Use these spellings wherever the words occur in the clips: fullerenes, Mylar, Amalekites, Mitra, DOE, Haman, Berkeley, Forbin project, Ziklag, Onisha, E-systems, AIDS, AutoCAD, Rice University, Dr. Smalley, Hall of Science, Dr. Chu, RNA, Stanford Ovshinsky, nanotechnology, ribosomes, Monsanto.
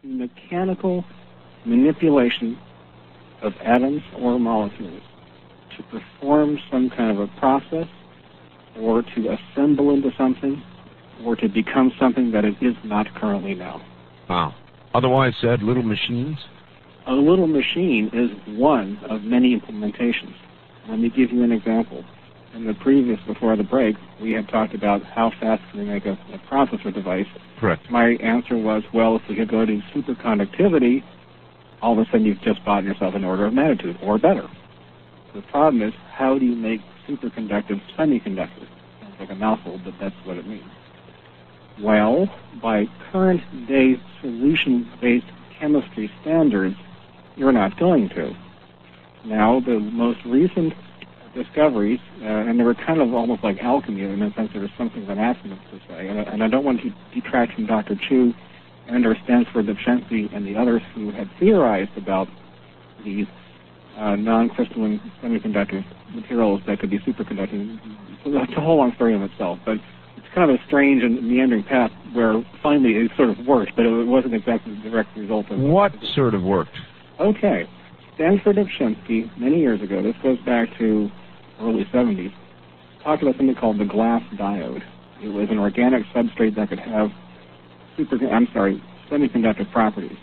through mechanical manipulation of atoms or molecules to perform some kind of a process or to assemble into something or to become something that it is not currently now. Wow. Otherwise said, little machines? A little machine is one of many implementations. Let me give you an example. In the previous, before the break, we had talked about how fast can we make a processor device. Correct. My answer was, well, if we could go to superconductivity, all of a sudden you've just bought yourself an order of magnitude, or better. The problem is, how do you make superconductive semiconductors? Sounds like a mouthful, but that's what it means. Well, by current-day solution-based chemistry standards, you're not going to. Now, the most recent discoveries, and they were kind of almost like alchemy in the sense there was something that happened to say, and I don't want to detract from Dr. Chu and or Stanford Ovshinsky and the others who had theorized about these non-crystalline semiconductor materials that could be superconducting. So that's a whole long story in itself, but it's kind of a strange and meandering path where finally it sort of worked, but it wasn't exactly the direct result of what sort of worked. Okay. Stanford Ovshinsky, many years ago, this goes back to early 70s, talked about something called the glass diode. It was an organic substrate that could have semiconductor properties.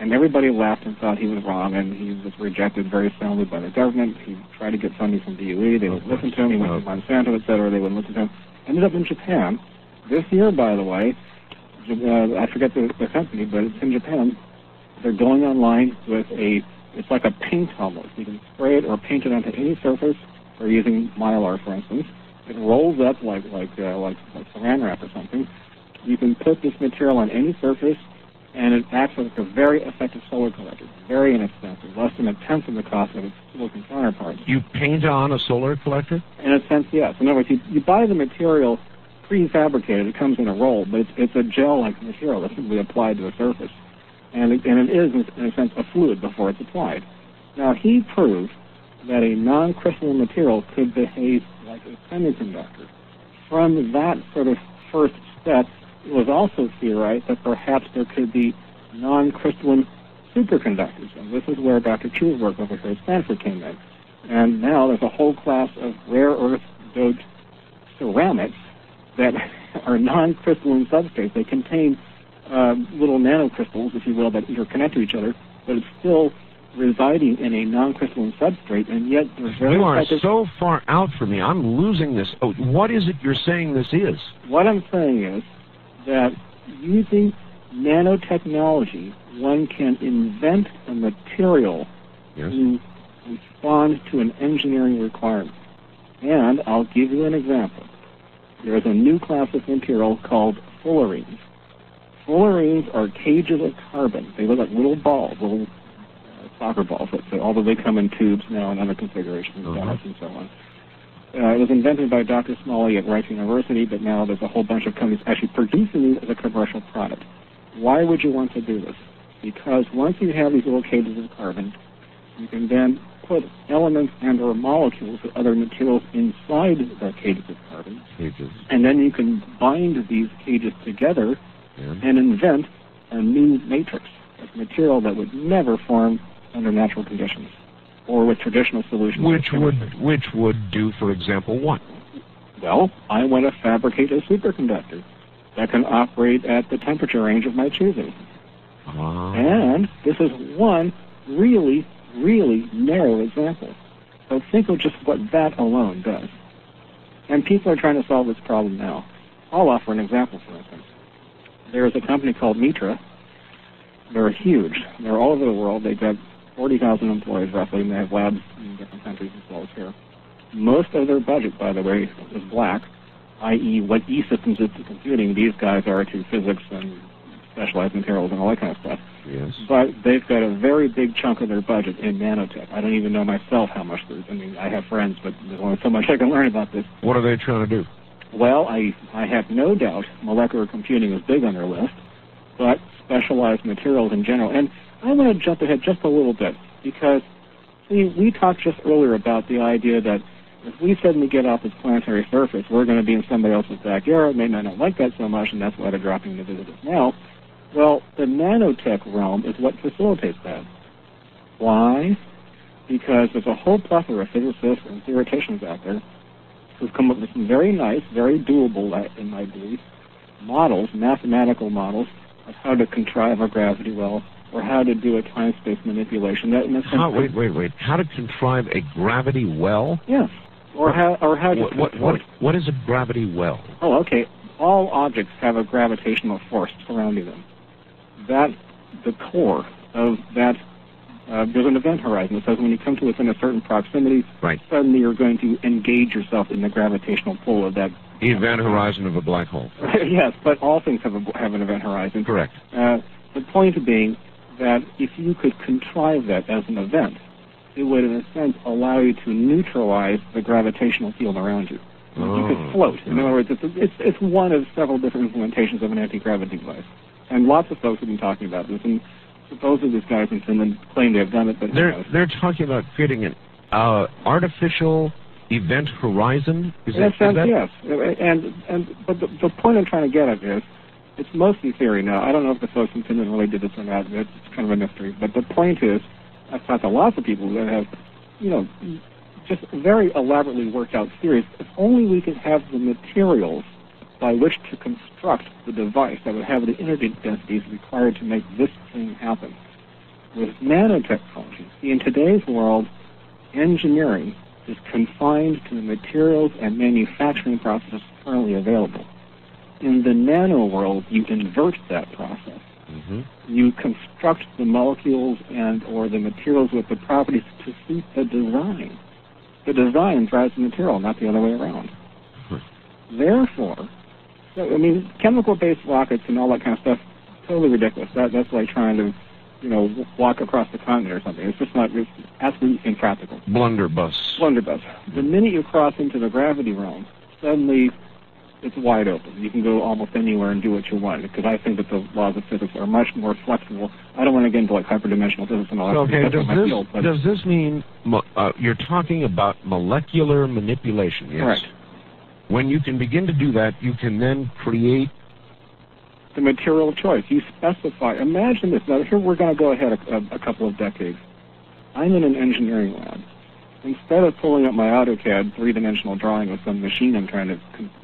And everybody laughed and thought he was wrong, and he was rejected very soundly by the government. He tried to get funding from DOE. They wouldn't listen to him. He went to Monsanto, et cetera. They wouldn't listen to him. Ended up in Japan. This year, by the way, I forget the company, but it's in Japan. They're going online with a... It's like a paint almost. You can spray it or paint it onto any surface, or using mylar, for instance. It rolls up like saran wrap or something. You can put this material on any surface, and it acts like a very effective solar collector. Very inexpensive, less than a tenth of the cost of its silicon counterparts. You paint on a solar collector? In a sense, yes. In other words, you buy the material prefabricated. It comes in a roll, but it's a gel-like material that's simply applied to a surface. And it is, in a sense, a fluid before it's applied. Now, he proved that a non-crystalline material could behave like a semiconductor. From that sort of first step, it was also theorized that perhaps there could be non-crystalline superconductors. And this is where Dr. Chu's work over here at Stanford came in. And now there's a whole class of rare earth doped ceramics that are non-crystalline substrates. They contain little nanocrystals, if you will, that interconnect to each other, but it's still residing in a non-crystalline substrate, and yet there's very... You are so far out from me. I'm losing this. Oh, what is it you're saying this is? What I'm saying is that using nanotechnology, one can invent a material to respond to an engineering requirement. And I'll give you an example. There's a new class of material called fullerenes. Fullerenes are cages of carbon. They look like little balls, little soccer balls, let's say, although they come in tubes now and other configurations, dots and so on. It was invented by Dr. Smalley at Rice University, but now there's a whole bunch of companies actually producing these as a commercial product. Why would you want to do this? Because once you have these little cages of carbon, you can then put elements and or molecules or other materials inside the cages of carbon, and then you can bind these cages together and invent a new matrix of material that would never form under natural conditions or with traditional solutions. Which would do, for example, what? Well, I want to fabricate a superconductor that can operate at the temperature range of my choosing. And this is one really, really narrow example. But think of just what that alone does. And people are trying to solve this problem now. I'll offer an example, for instance. There is a company called Mitra. They're huge. They're all over the world. They've got 40,000 employees, roughly, and they have labs in different countries as well as here. Most of their budget, by the way, is black, i.e. what E-systems is to computing, these guys are to physics and specialized materials and all that kind of stuff. Yes. But they've got a very big chunk of their budget in nanotech. I don't even know myself how much there is. I mean, I have friends, but there's only so much I can learn about this. What are they trying to do? Well, I have no doubt molecular computing is big on their list, but specialized materials in general. And I want to jump ahead just a little bit because, see, we talked just earlier about the idea that if we suddenly get off this planetary surface, we're going to be in somebody else's backyard, and they might not like that so much, and that's why they're dropping to visit us now. Well, the nanotech realm is what facilitates that. Why? Because there's a whole plethora of physicists and theoreticians out there who've come up with some very nice, very doable, in my belief, models, mathematical models, of how to contrive a gravity well or how to do a time-space manipulation. That, in a sense, wait. How to contrive a gravity well? Yes. What is a gravity well? Oh, okay. All objects have a gravitational force surrounding them. That, the core of that, there's an event horizon. It says when you come to within a certain proximity, right, suddenly you're going to engage yourself in the gravitational pull of that. The event horizon of a black hole. Yes, but all things have an event horizon. Correct. The point being that if you could contrive that as an event, it would, in a sense, allow you to neutralize the gravitational field around you. Oh. You could float. In other words, it's one of several different implementations of an anti-gravity device. And lots of folks have been talking about this. And supposedly these guys in Finland claim they have done it, but they're talking about creating an artificial event horizon. Yes. But the point I'm trying to get at is, it's mostly theory now. I don't know if the folks in Finland really did this or not. It's kind of a mystery. But the point is, I've talked to lots of people that have, you know, just very elaborately worked out theories. If only we could have the materials by which to construct the device that would have the energy densities required to make this thing happen. With nanotechnology, in today's world, engineering is confined to the materials and manufacturing processes currently available. In the nano world, you invert that process. Mm-hmm. You construct the molecules and or the materials with the properties to suit the design. The design drives the material, not the other way around. Mm-hmm. Therefore, chemical-based rockets and all that kind of stuff, totally ridiculous. That's like trying to, walk across the continent or something. It's just not, it's absolutely impractical. Blunderbuss. The minute you cross into the gravity realm, suddenly it's wide open. You can go almost anywhere and do what you want, because I think that the laws of physics are much more flexible. I don't want to get into hyperdimensional physics and all that. Okay, does this mean you're talking about molecular manipulation? Yes. Correct. When you can begin to do that, you can then create the material of choice. You specify. Imagine this. Now, here we're going to go ahead a couple of decades. I'm in an engineering lab. Instead of pulling up my AutoCAD three-dimensional drawing of some machine I'm trying to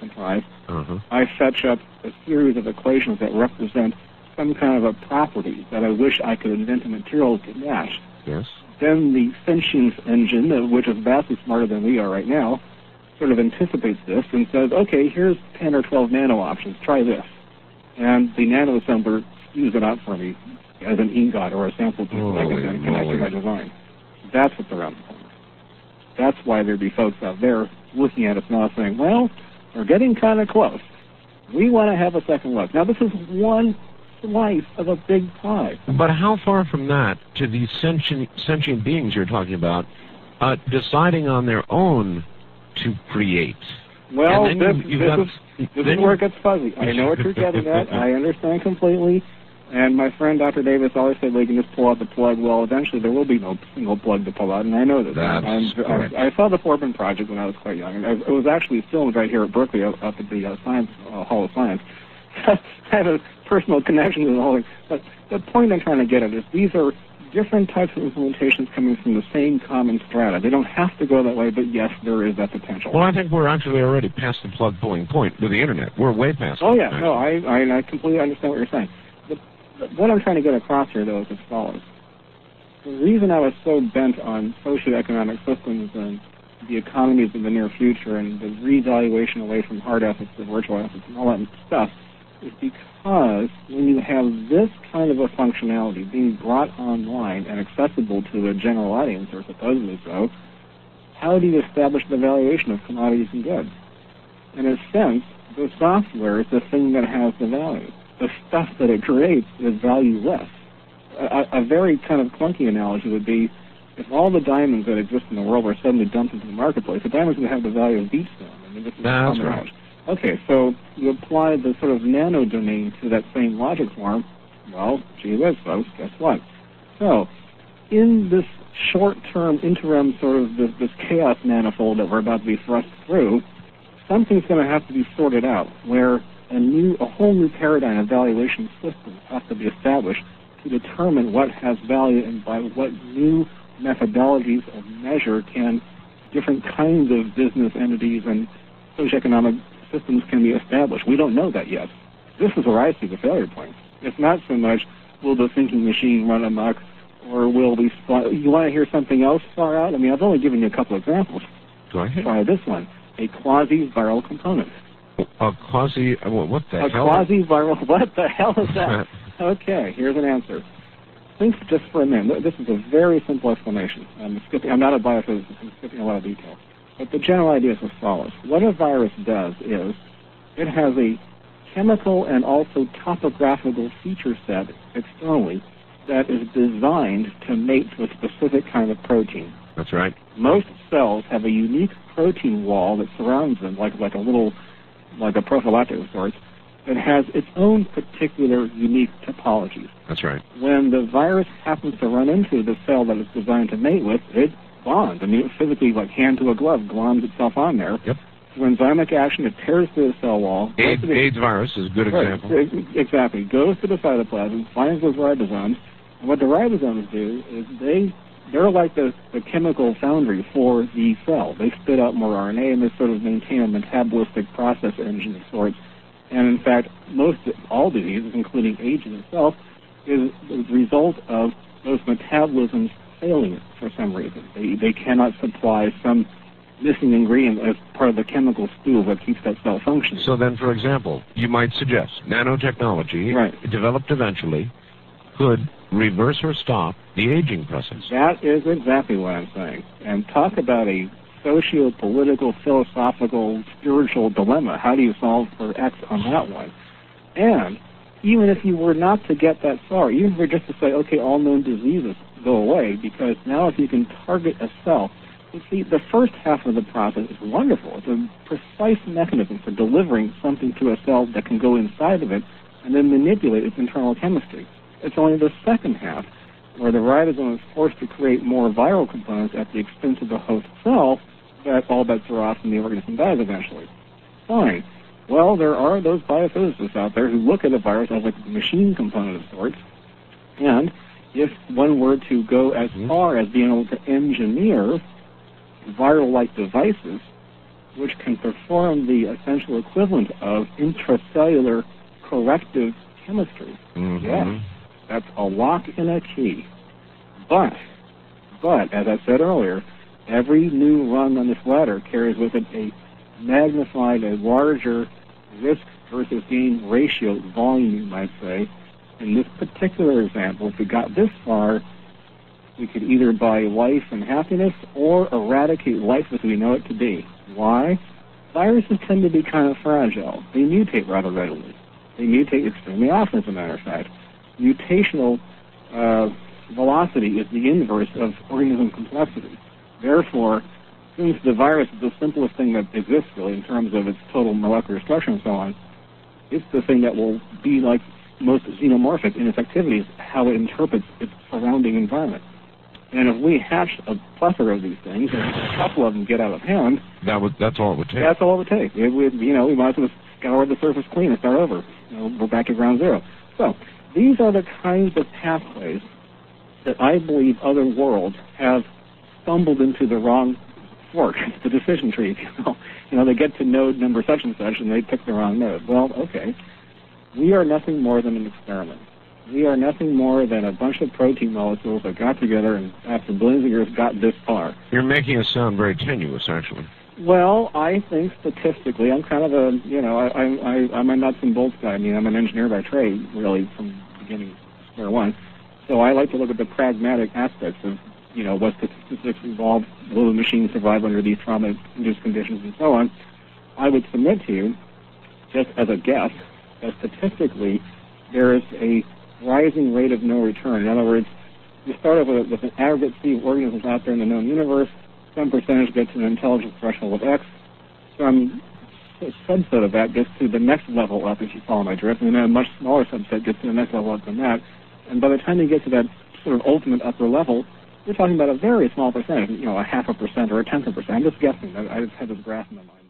contrive, I fetch up a series of equations that represent some kind of a property that I wish I could invent a material to match. Yes. Then the sentience engine, which is vastly smarter than we are right now, sort of anticipates this and says, okay, here's 10 or 12 nano options. Try this. And the nano assembler spews it out for me as an ingot or a sample piece that I can then connect to my design. That's what's around the corner. That's why there'd be folks out there looking at us now saying, well, we're getting kind of close. We want to have a second look. Now, this is one slice of a big pie. But how far from that to these sentient beings you're talking about deciding on their own to create? Well, this is where it gets fuzzy. I know what you're getting at. I understand completely. And my friend Dr. Davis always said we can just pull out the plug. Well, eventually there will be no single plug to pull out, and I know this. I saw the Forbin project when I was quite young, and it was actually filmed right here at Berkeley, up at the Hall of Science. I have a personal connection to the whole thing. But the point I'm trying to get at is these are different types of implementations coming from the same common strata. They don't have to go that way, but yes, there is that potential. Well, I think we're actually already past the plug pulling point with the Internet. We're way past it. Oh, yeah. No, I completely understand what you're saying. What I'm trying to get across here, though, is as follows. The reason I was so bent on socioeconomic systems and the economies of the near future and the revaluation away from hard assets to virtual assets and all that stuff is because when you have this kind of a functionality being brought online and accessible to a general audience, or supposedly so, how do you establish the valuation of commodities and goods? In a sense, the software is the thing that has the value. The stuff that it creates is valueless. A very kind of clunky analogy would be if all the diamonds that exist in the world were suddenly dumped into the marketplace, the diamonds would have the value of beachstone. I mean, this is that's right. Okay, so you apply the sort of nano domain to that same logic form. Well, gee whiz, folks, guess what? So, in this short-term interim sort of this chaos manifold that we're about to be thrust through, something's going to have to be sorted out where a whole new paradigm of valuation systems has to be established to determine what has value and by what new methodologies of measure can different kinds of business entities and socioeconomic systems can be established. We don't know that yet. This is where I see the failure point. It's not so much will the thinking machine run amok or will we... You want to hear something else far out? I mean, I've only given you a couple examples. Go ahead. Try this one. A quasi-viral component. A quasi... What the hell? A quasi-viral... What the hell is that? Okay, here's an answer. Think just for a minute. This is a very simple explanation. I'm not a biophysicist. I'm skipping a lot of detail. But the general idea is as follows. What a virus does is it has a chemical and also topographical feature set externally that is designed to mate to a specific kind of protein. That's right. Most cells have a unique protein wall that surrounds them, like a prophylactic of sorts, that has its own particular unique topologies. That's right. When the virus happens to run into the cell that it's designed to mate with, it bonds. I mean, it physically, like hand to a glove, gloms itself on there. Yep. Through enzymatic action, it tears through the cell wall. AIDS virus is a good example. Exactly. Goes to the cytoplasm, finds those ribosomes, and what the ribosomes do is they're like the chemical foundry for the cell. They spit out more RNA and they sort of maintain a metabolistic process engine of sorts. And in fact, all diseases, including AIDS itself, is the result of those metabolisms failing for some reason. They cannot supply some missing ingredient as part of the chemical stool that keeps that cell functioning. So then, for example, you might suggest nanotechnology, right, developed eventually, could reverse or stop the aging process. That is exactly what I'm saying. And talk about a socio-political, philosophical, spiritual dilemma. How do you solve for X on that one? And even if you were not to get that far, even if you were just to say, okay, all known diseases go away, because now if you can target a cell, you see, the first half of the process is wonderful. It's a precise mechanism for delivering something to a cell that can go inside of it and then manipulate its internal chemistry. It's only the second half where the ribosome is forced to create more viral components at the expense of the host cell, that all bets are off and the organism dies eventually. Fine. Well, there are those biophysicists out there who look at a virus as a machine component of sorts, and if one were to go as far as being able to engineer viral-like devices which can perform the essential equivalent of intracellular corrective chemistry, yes, that's a lock and a key. But, as I said earlier, every new rung on this ladder carries with it a magnified, a larger risk versus gain ratio, volume, you might say. In this particular example, if we got this far, we could either buy life and happiness or eradicate life as we know it to be. Why? Viruses tend to be kind of fragile. They mutate rather readily. They mutate extremely often, as a matter of fact. Mutational velocity is the inverse of organism complexity. Therefore, since the virus is the simplest thing that exists, really, in terms of its total molecular structure and so on, it's the thing that will be like most xenomorphic in its activities, how it interprets its surrounding environment. And if we hatch a plethora of these things, and a couple of them get out of hand... That's all it would take. That's all it would take. We might as well scour the surface clean and start over. We're back at ground zero. So, these are the kinds of pathways that I believe other worlds have stumbled into the wrong fork, the decision tree, if you will. They get to node number such and such, and they pick the wrong node. Well, okay. We are nothing more than an experiment. We are nothing more than a bunch of protein molecules that got together and after billions of years got this far. You're making us sound very tenuous, actually. Well, I think statistically, I'm kind of a, I'm a nuts and bolts guy. I mean, I'm an engineer by trade, really, from beginning to square one. So I like to look at the pragmatic aspects of, what statistics involved, will the machine survive under these trauma-induced conditions and so on. I would submit to you, just as a guess, that statistically there is a rising rate of no return. In other words, you start off with an aggregate sea of organisms out there in the known universe. Some percentage gets to an intelligence threshold of X. Some subset of that gets to the next level up, if you follow my drift, and then a much smaller subset gets to the next level up than that. And by the time you get to that sort of ultimate upper level, you're talking about a very small percentage, a 0.5% or 0.1%. I'm just guessing. I just had this graph in my mind.